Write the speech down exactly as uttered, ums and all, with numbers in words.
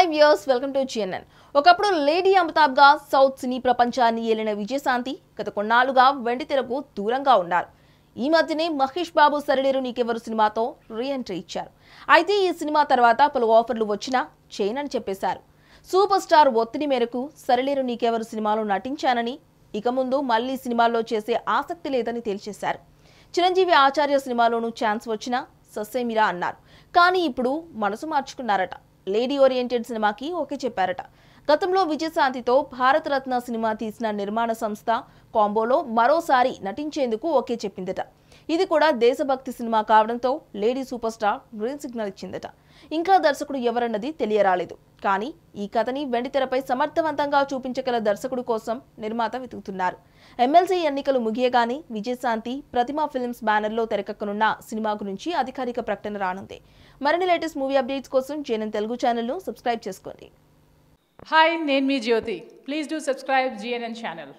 Hi viewers, welcome to G N N. ఒకప్పుడు lady అమితాబ్గా south సినీ ప్రపంచాన్ని ఏలిన విజయశాంతి గత కొన్నాళ్ళుగా వెండితెరకు దూరంగా ఉన్నారు. ఈ మధ్యనే మహేష్ బాబు సరిలేరు నీకెవరు సినిమాతో రీ ఎంట్రీ ఇచ్చారు. అయితే ఈ సినిమా తర్వాత పలు ఆఫర్లు వచ్చినా చేయనని చెప్పేశారు. సూపర్ స్టార్ ఒత్తిడి మేరకు సరిలేరు నీకెవరు సినిమాలో నటించానని ఇక ముందు మళ్ళీ సినిమాల్లో చేసే ఆసక్తి లేదని తెలియజేశారు. చిరంజీవి ఆచార్య సినిమాలోనూ ఛాన్స్ వచ్చినా ససేమిరా అన్నారు. కానీ ఇప్పుడు మనసు మార్చుకున్నారట. లేడీ ఓరియంటెడ్ సినిమాకి ఓకే చెప్పారట. గతంలో విజయశాంతితో భారత రత్న సినిమా తీసిన నిర్మాణ సంస్థ కాంబోలో మరోసారి నటించేందుకు ఓకే చెప్పిందట. ఇది కూడా దేశభక్తి సినిమా కావడంతో lady super star green signal ఇచ్చిందట. ఇంకా దర్శకుడు ఎవరన్నది తెలియరాలేదు. కానీ ఈ కథని వెండితెరపై సమర్థవంతంగా చూపించగల దర్శకుడు కోసం నిర్మాత వెతుకుతున్నారు. ఎమ్మెల్సీ ఎన్నికలు ముగియగానే విజయశాంతి ప్రతిమా ఫిల్మ్స్ బ్యానర్లో తెరకెక్కనున్న సినిమా గురించి అధికారిక ప్రకటన రానుంది. మరిన్ని లేటెస్ట్ మూవీ అప్డేట్స్ కోసం జేఎన్ఎన్ తెలుగు ఛానల్ను సబ్స్క్రైబ్ చేసుకోండి. హాయ్, నేను మీ Jyothi. Please do subscribe GNN channel.